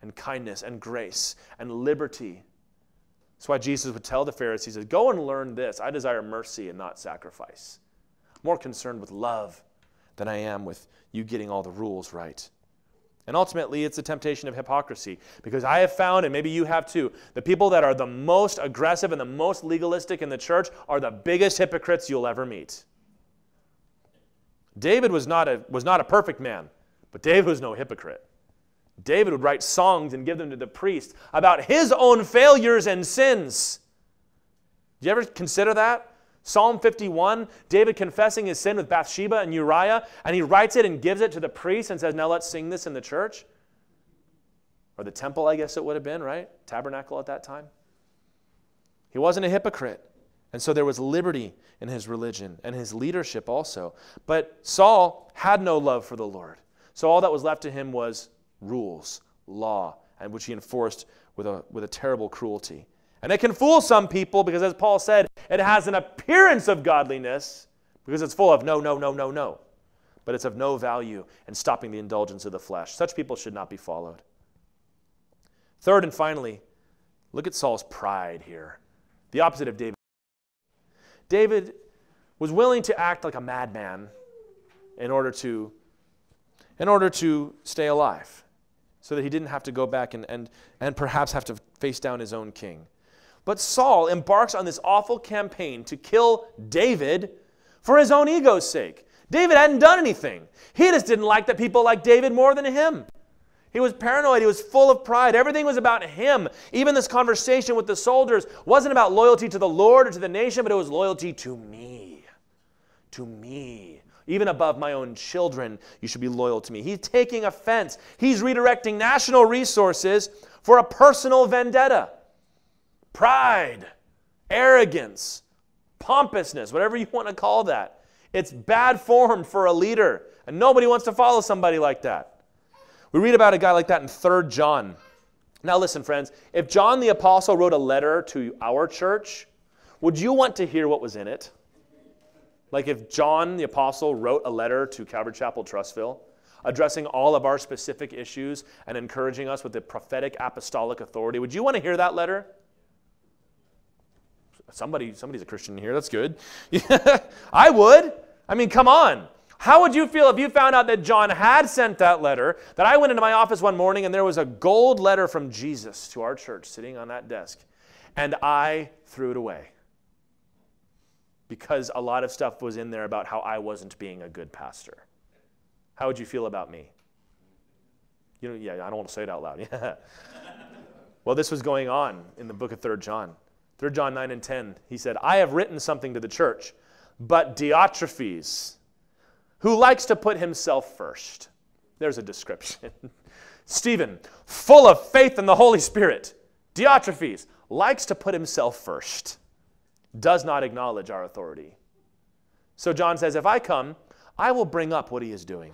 and kindness and grace and liberty. That's why Jesus would tell the Pharisees, go and learn this. I desire mercy and not sacrifice. I'm more concerned with love than I am with you getting all the rules right. And ultimately, it's the temptation of hypocrisy, because I have found, and maybe you have too, the people that are the most aggressive and the most legalistic in the church are the biggest hypocrites you'll ever meet. David was not a perfect man, but David was no hypocrite. David would write songs and give them to the priest about his own failures and sins. Do you ever consider that? Psalm 51, David confessing his sin with Bathsheba and Uriah, and he writes it and gives it to the priest and says, now let's sing this in the church. Or the temple, I guess it would have been, right? Tabernacle at that time. He wasn't a hypocrite. And so there was liberty in his religion and his leadership also. But Saul had no love for the Lord. So all that was left to him was rules, law, and which he enforced with a terrible cruelty. And it can fool some people because, as Paul said, It has an appearance of godliness because it's full of no. But it's of no value and stopping the indulgence of the flesh. Such people should not be followed. Third and finally, look at Saul's pride here. The opposite of David. David was willing to act like a madman in order to stay alive, so that he didn't have to go back and perhaps have to face down his own king. But Saul embarks on this awful campaign to kill David for his own ego's sake. David hadn't done anything. He just didn't like that people liked David more than him. He was paranoid. He was full of pride. Everything was about him. Even this conversation with the soldiers wasn't about loyalty to the Lord or to the nation, but it was loyalty to me. To me. Even above my own children, you should be loyal to me. He's taking offense. He's redirecting national resources for a personal vendetta. Pride, arrogance, pompousness, whatever you want to call that. It's bad form for a leader, and nobody wants to follow somebody like that. We read about a guy like that in 3 John. Now listen, friends, if John the Apostle wrote a letter to our church, would you want to hear what was in it? Like if John the Apostle wrote a letter to Calvary Chapel Trustville, addressing all of our specific issues and encouraging us with the prophetic apostolic authority, would you want to hear that letter? Somebody's a Christian here. That's good. I would. I mean, come on. How would you feel if you found out that John had sent that letter, that I went into my office one morning and there was a gold letter from Jesus to our church sitting on that desk, and I threw it away? Because a lot of stuff was in there about how I wasn't being a good pastor. How would you feel about me? You know, yeah, I don't want to say it out loud. Yeah. Well, this was going on in the book of 3 John. 3 John 9 and 10, he said, I have written something to the church, but Diotrephes, who likes to put himself first. There's a description. Stephen, full of faith in the Holy Spirit. Diotrephes likes to put himself first. Does not acknowledge our authority. So John says, if I come, I will bring up what he is doing,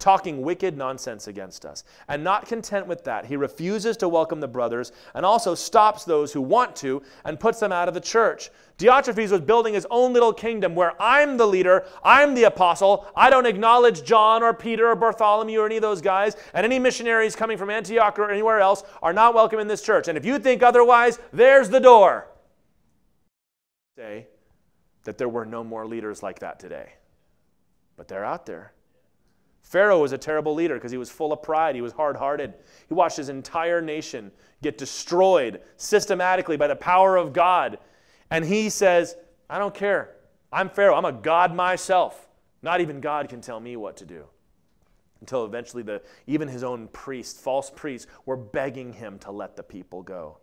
talking wicked nonsense against us. And not content with that, he refuses to welcome the brothers and also stops those who want to and puts them out of the church. Diotrephes was building his own little kingdom where I'm the leader, I'm the apostle, I don't acknowledge John or Peter or Bartholomew or any of those guys, and any missionaries coming from Antioch or anywhere else are not welcome in this church. And if you think otherwise, there's the door. Say that there were no more leaders like that today. But they're out there. Pharaoh was a terrible leader because he was full of pride. He was hard-hearted. He watched his entire nation get destroyed systematically by the power of God. And he says, I don't care. I'm Pharaoh. I'm a god myself. Not even God can tell me what to do. Until eventually even his own priests, false priests, were begging him to let the people go.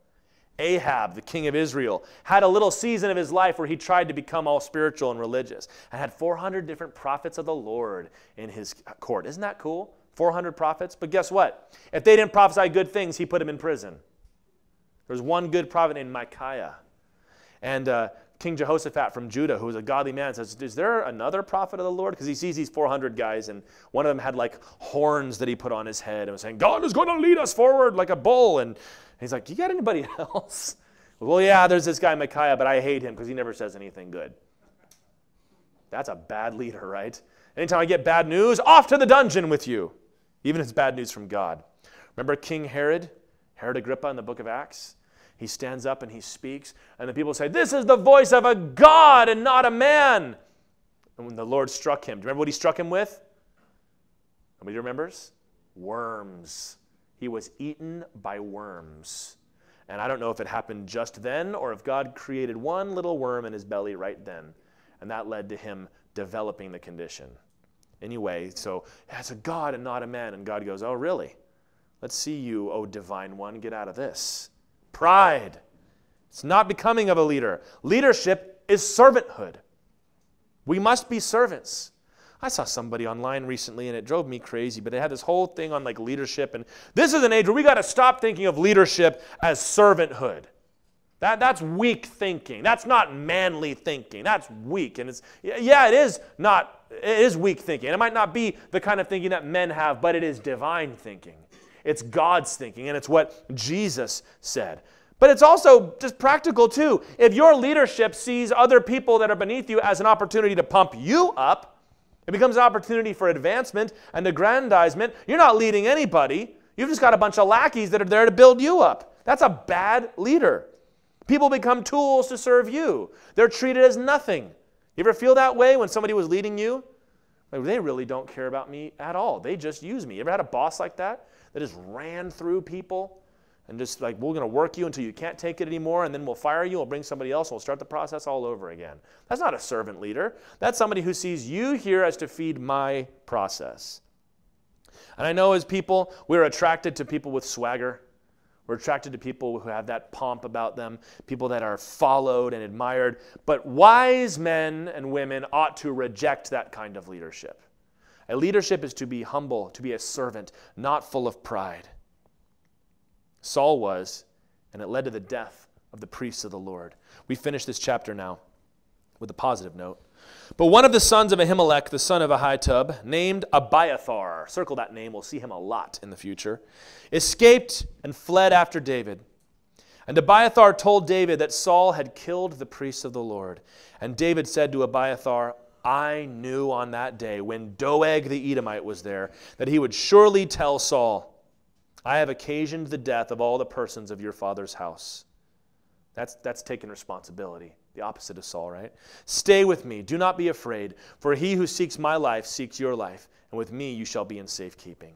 Ahab, the king of Israel, had a little season of his life where he tried to become all spiritual and religious and had 400 different prophets of the Lord in his court. Isn't that cool? 400 prophets. But guess what? If they didn't prophesy good things, he put them in prison. There was one good prophet named Micaiah. And King Jehoshaphat from Judah, who was a godly man, says, is there another prophet of the Lord? Because he sees these 400 guys, and one of them had like horns that he put on his head and was saying, God is going to lead us forward like a bull. And he's like, you got anybody else? Well, yeah, there's this guy Micaiah, but I hate him because he never says anything good. That's a bad leader, right? Anytime I get bad news, off to the dungeon with you. Even if it's bad news from God. Remember King Herod? Herod Agrippa in the book of Acts? He stands up and he speaks, and the people say, this is the voice of a God and not a man. And when the Lord struck him, do you remember what he struck him with? Nobody remembers? Worms. He was eaten by worms. And I don't know if it happened just then or if God created one little worm in his belly right then. And that led to him developing the condition. Anyway, so it's a God and not a man. And God goes, oh, really? Let's see you, O divine one, get out of this. Pride. It's not becoming of a leader. Leadership is servanthood. We must be servants. I saw somebody online recently and it drove me crazy, but they had this whole thing on like leadership, and this is an age where we got to stop thinking of leadership as servanthood. That's weak thinking. That's not manly thinking. That's weak. And it is weak thinking. It might not be the kind of thinking that men have, but it is divine thinking. It's God's thinking, and it's what Jesus said. But it's also just practical too. If your leadership sees other people that are beneath you as an opportunity to pump you up, it becomes an opportunity for advancement and aggrandizement. You're not leading anybody. You've just got a bunch of lackeys that are there to build you up. That's a bad leader. People become tools to serve you. They're treated as nothing. You ever feel that way when somebody was leading you? Like, they really don't care about me at all. They just use me. You ever had a boss like that? That just ran through people and just like, we're going to work you until you can't take it anymore, and then we'll fire you, we'll bring somebody else, and we'll start the process all over again. That's not a servant leader. That's somebody who sees you here as to feed my process. And I know as people, we're attracted to people with swagger. We're attracted to people who have that pomp about them, people that are followed and admired. But wise men and women ought to reject that kind of leadership. A leadership is to be humble, to be a servant, not full of pride. Saul was, and it led to the death of the priests of the Lord. We finish this chapter now with a positive note. But one of the sons of Ahimelech, the son of Ahitub, named Abiathar, circle that name, we'll see him a lot in the future, escaped and fled after David. And Abiathar told David that Saul had killed the priests of the Lord. And David said to Abiathar, I knew on that day when Doeg the Edomite was there that he would surely tell Saul, I have occasioned the death of all the persons of your father's house. That's taking responsibility. The opposite of Saul, right? Stay with me. Do not be afraid. For he who seeks my life seeks your life. And with me you shall be in safekeeping.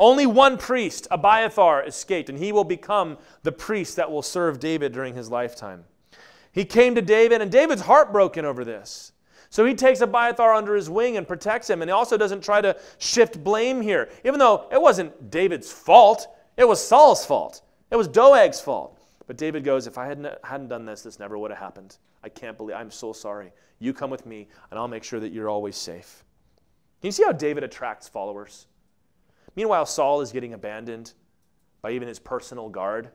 Only one priest, Abiathar, escaped. And he will become the priest that will serve David during his lifetime. He came to David. And David's heartbroken over this. So he takes Abiathar under his wing and protects him. And he also doesn't try to shift blame here. Even though it wasn't David's fault. It was Saul's fault. It was Doeg's fault. But David goes, if I hadn't done this, this never would have happened. I can't believe, I'm so sorry. You come with me, and I'll make sure that you're always safe. Can you see how David attracts followers? Meanwhile, Saul is getting abandoned by even his personal guard.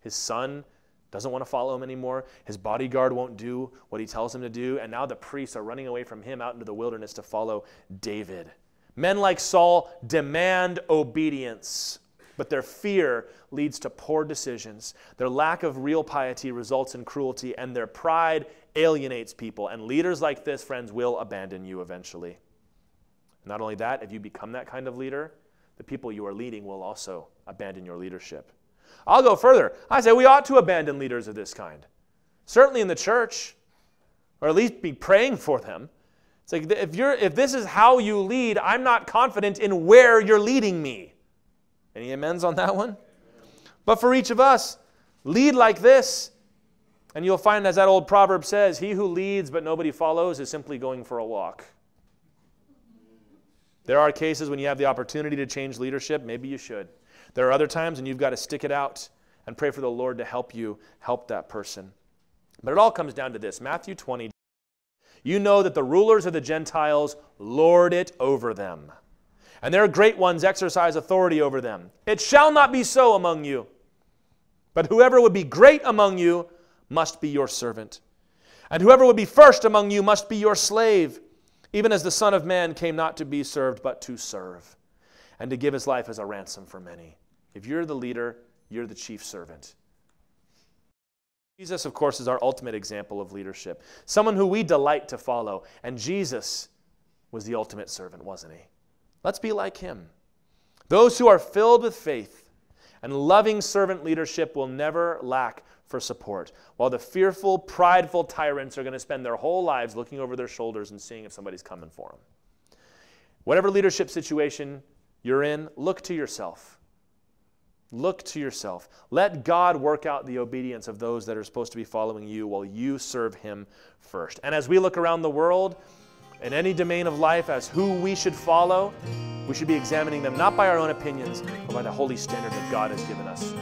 His son doesn't want to follow him anymore. His bodyguard won't do what he tells him to do. And now the priests are running away from him out into the wilderness to follow David. Men like Saul demand obedience. But their fear leads to poor decisions. Their lack of real piety results in cruelty, and their pride alienates people. And leaders like this, friends, will abandon you eventually. Not only that, if you become that kind of leader, the people you are leading will also abandon your leadership. I'll go further. I say we ought to abandon leaders of this kind. Certainly in the church, or at least be praying for them. It's like, if this is how you lead, I'm not confident in where you're leading me. Any amens on that one? But for each of us, lead like this. And you'll find, as that old proverb says, he who leads but nobody follows is simply going for a walk. There are cases when you have the opportunity to change leadership. Maybe you should. There are other times when you've got to stick it out and pray for the Lord to help you help that person. But it all comes down to this. Matthew 20. You know that the rulers of the Gentiles lord it over them. And their great ones exercise authority over them. It shall not be so among you. But whoever would be great among you must be your servant. And whoever would be first among you must be your slave, even as the Son of Man came not to be served, but to serve, and to give his life as a ransom for many. If you're the leader, you're the chief servant. Jesus, of course, is our ultimate example of leadership. Someone who we delight to follow. And Jesus was the ultimate servant, wasn't he? Let's be like him. Those who are filled with faith and loving servant leadership will never lack for support, while the fearful, prideful tyrants are going to spend their whole lives looking over their shoulders and seeing if somebody's coming for them. Whatever leadership situation you're in, look to yourself. Look to yourself. Let God work out the obedience of those that are supposed to be following you while you serve him first. And as we look around the world, in any domain of life, as who we should follow, we should be examining them not by our own opinions, but by the holy standard that God has given us.